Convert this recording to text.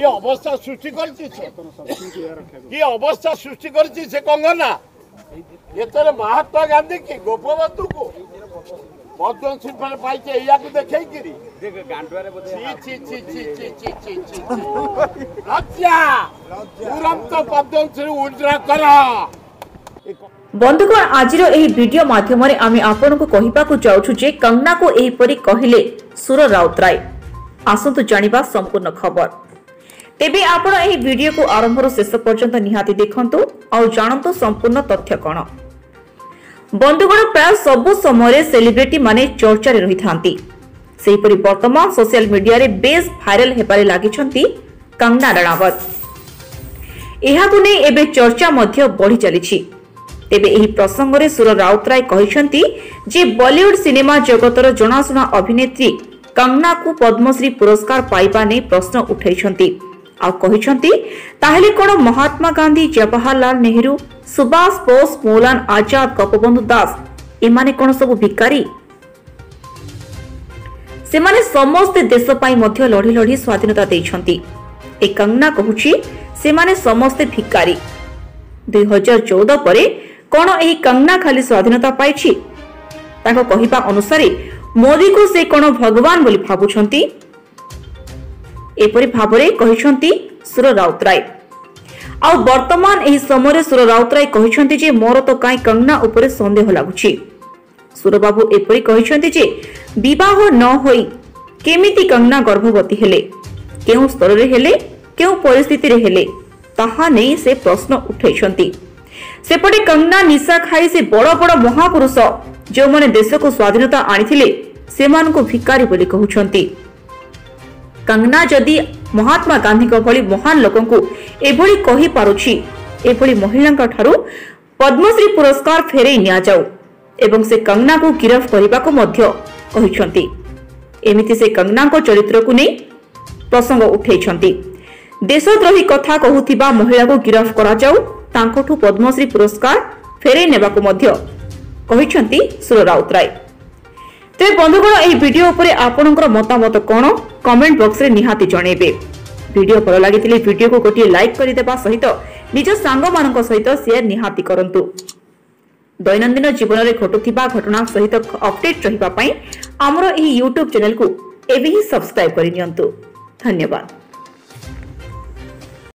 ये अवस्था सृष्टि करती से कंगना ये महात्मा गांधी की गोपबंधु को मधुबन शिल्पन पाई देखे बंधुगण आज वीडियो माध्यम आमे आपन को कहिबाकू चाहूछु जे कंगना को एहिपरि कहिले सुर राउतराय। आसंतु जानिबा संपूर्ण खबर। तेबे आपण एही वीडियो को आरंभ रो शेष पर्यंत निहाती देखंतु और जानंतु संपूर्ण तथ्य कोन। बंधुगण प्राय सब समय सेलिब्रिटी माने चर्चा रे रही थांती। सेही परि वर्तमान सोशल मीडिया रे बेस वायरल हेबारे लागिछंती कंगना राणावत। एहा को नै एबे चर्चा मध्य बढ़ी चलीछि। तेबे एही प्रसंग रे सुर राउतराय कहिसंती जे बॉलीवुड सिनेमा जगतर जनाशुना अभिनेत्री कंगना को पद्मश्री पुरस्कार पाइबा ने प्रश्न उठाइछंती आ कहिसंती ताहले कोन महात्मा गांधी, जवाहरलाल नेहरू, सुभाष बोस, मौलान आजाद, गोपबंधु दास ए माने कोन सब भिकारी? से माने समस्त देश पई मध्य लढी लढी स्वाधीनता दैछंती। ए कंगना कहुछि से माने समस्त भिकारी। 2014 परे कौन एही कंगना खाली स्वाधीनता पाइछि? ताको कहिबा अनुसारे मोदी को से कौन भगवान बोली भाबुछंती? एपरि भाबरे कहिछंती सुर राउतराय। आ वर्तमान एही समय रे सुर राउतराय कहिछंती जे मोर तो काई कंगना उपरे संदेह लागुछि। सुर बाबू एपरि कहिछंती जे विवाह न होई केमिति कंगना गर्भवती हेले, केउ स्तर रे हेले, केउ परिस्थिति रे हेले ताहा नै से प्रश्न उठाइछंती। सेपटे कंगना निशा खाई से बड़ बड़ महापुरुष जो माने देश को स्वाधीनता आनिथिले सेमान को भिकारी बोली कहउछंती। कंगना जदि महात्मा गांधी को भली महान लोकन को एभली कहि पारुछि, एभली महिलांका ठारू पद्मश्री पुरस्कार फेरे न्या जाऊ एवं से कंगना को गिरफ करबा को मध्य कहिछंती। एमिति से कंगना को चरित्र को नै प्रसंग उठाइछंती। देशद्रोही कथा कहूथिबा महिला को गिरफ करा जाऊ, तांकोठु पद्मश्री पुरस्कार फेरे नेबाकू मध्य कहिछंती सुर राउतराय। ते बंधुगण एही वीडियो उपरे आपनकर मतामत कोन कमेंट बॉक्स रे निहाती जणेबे। वीडियो भल लागितिले वीडियो को गोटी लाइक करि देबा सहित निज सांग मानक सहित शेयर निहाती करंतु। दैनंदिन जीवन रे घटुथिबा घटना सहित अपडेट रहिबा पई हमरो एही YouTube चैनल को एबे ही सब्सक्राइब करि नियंतु। धन्यवाद।